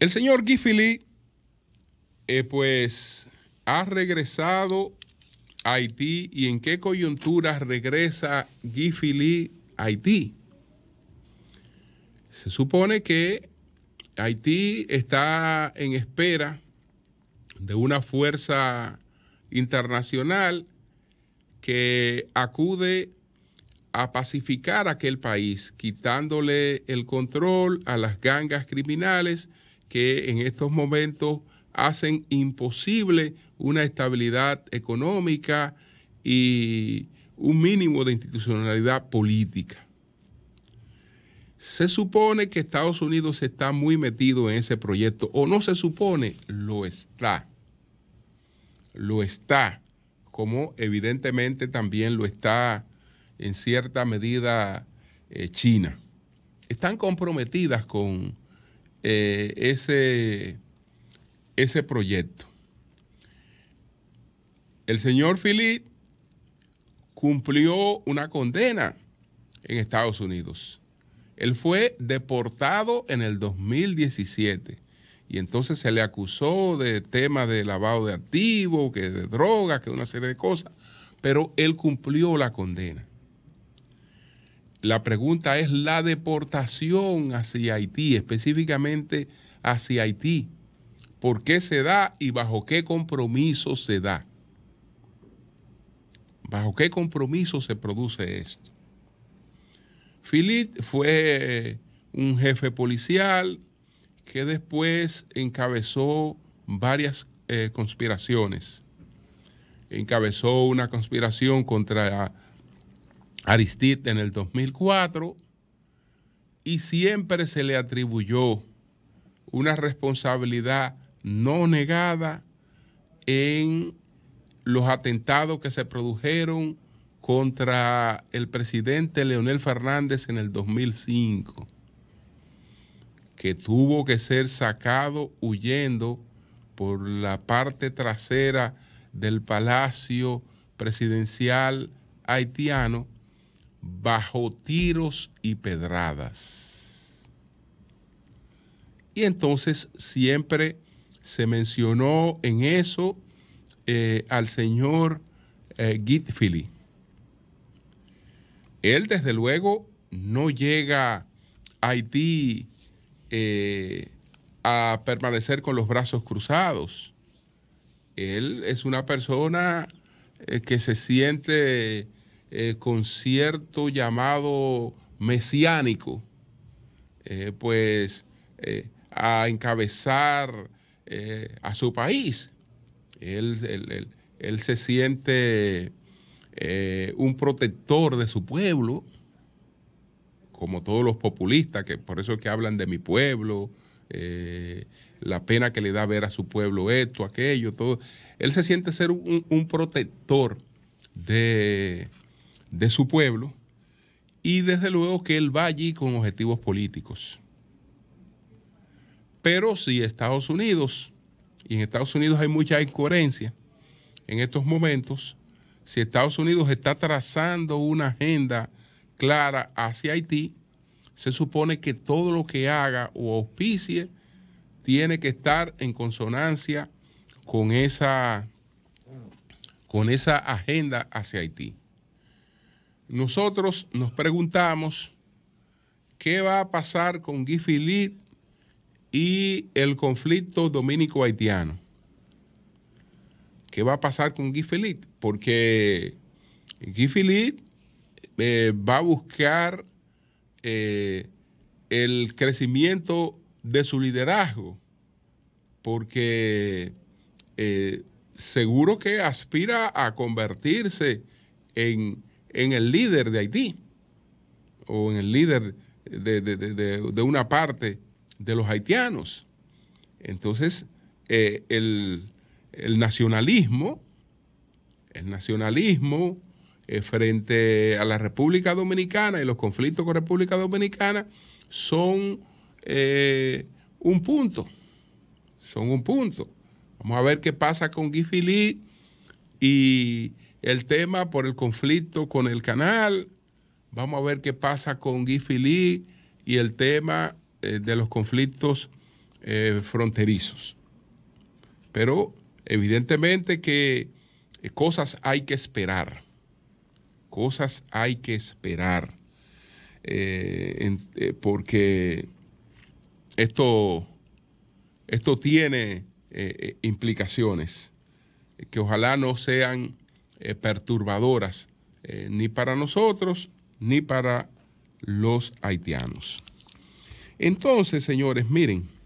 El señor Guy Philippe, pues, ha regresado a Haití. ¿Y en qué coyuntura regresa Guy Philippe a Haití? Se supone que Haití está en espera de una fuerza internacional que acude a pacificar aquel país, quitándole el control a las gangas criminales que en estos momentos hacen imposible una estabilidad económica y un mínimo de institucionalidad política. Se supone que Estados Unidos está muy metido en ese proyecto, o no se supone, lo está. Lo está, como evidentemente también lo está en cierta medida China. Están comprometidas con ese proyecto. El señor Philippe cumplió una condena en Estados Unidos. Él fue deportado en el 2017 y entonces se le acusó de temas de lavado de activos, que de drogas, que una serie de cosas, pero él cumplió la condena. La pregunta es la deportación hacia Haití, específicamente hacia Haití. ¿Por qué se da y bajo qué compromiso se da? ¿Bajo qué compromiso se produce esto? Philippe fue un jefe policial que después encabezó varias conspiraciones. Encabezó una conspiración contra Aristide en el 2004 y siempre se le atribuyó una responsabilidad no negada en los atentados que se produjeron contra el presidente Leonel Fernández en el 2005, que tuvo que ser sacado huyendo por la parte trasera del Palacio Presidencial haitiano bajo tiros y pedradas. Y entonces siempre se mencionó en eso al señor Guy Philippe. Él, desde luego, no llega a Haití a permanecer con los brazos cruzados. Él es una persona que se siente con cierto llamado mesiánico, a encabezar a su país. Él se siente un protector de su pueblo, como todos los populistas, que por eso es que hablan de mi pueblo, la pena que le da ver a su pueblo esto, aquello, todo. Él se siente ser un protector de su pueblo, y desde luego que él va allí con objetivos políticos. Pero si Estados Unidos, y en Estados Unidos hay mucha incoherencia en estos momentos, si Estados Unidos está trazando una agenda clara hacia Haití, se supone que todo lo que haga o auspicie tiene que estar en consonancia con esa agenda hacia Haití. Nosotros nos preguntamos qué va a pasar con Guy Philippe y el conflicto dominico-haitiano. ¿Qué va a pasar con Guy Philippe? Porque Guy Philippe va a buscar el crecimiento de su liderazgo, porque seguro que aspira a convertirse en el líder de Haití, o en el líder de una parte de los haitianos. Entonces, el nacionalismo frente a la República Dominicana y los conflictos con República Dominicana son un punto. Son un punto. Vamos a ver qué pasa con Guy Philippe y el tema por el conflicto con el canal. Vamos a ver qué pasa con Guy Philippe y el tema de los conflictos fronterizos. Pero evidentemente que cosas hay que esperar. Cosas hay que esperar. Porque esto tiene implicaciones que ojalá no sean perturbadoras ni para nosotros ni para los haitianos. Entonces, señores, miren,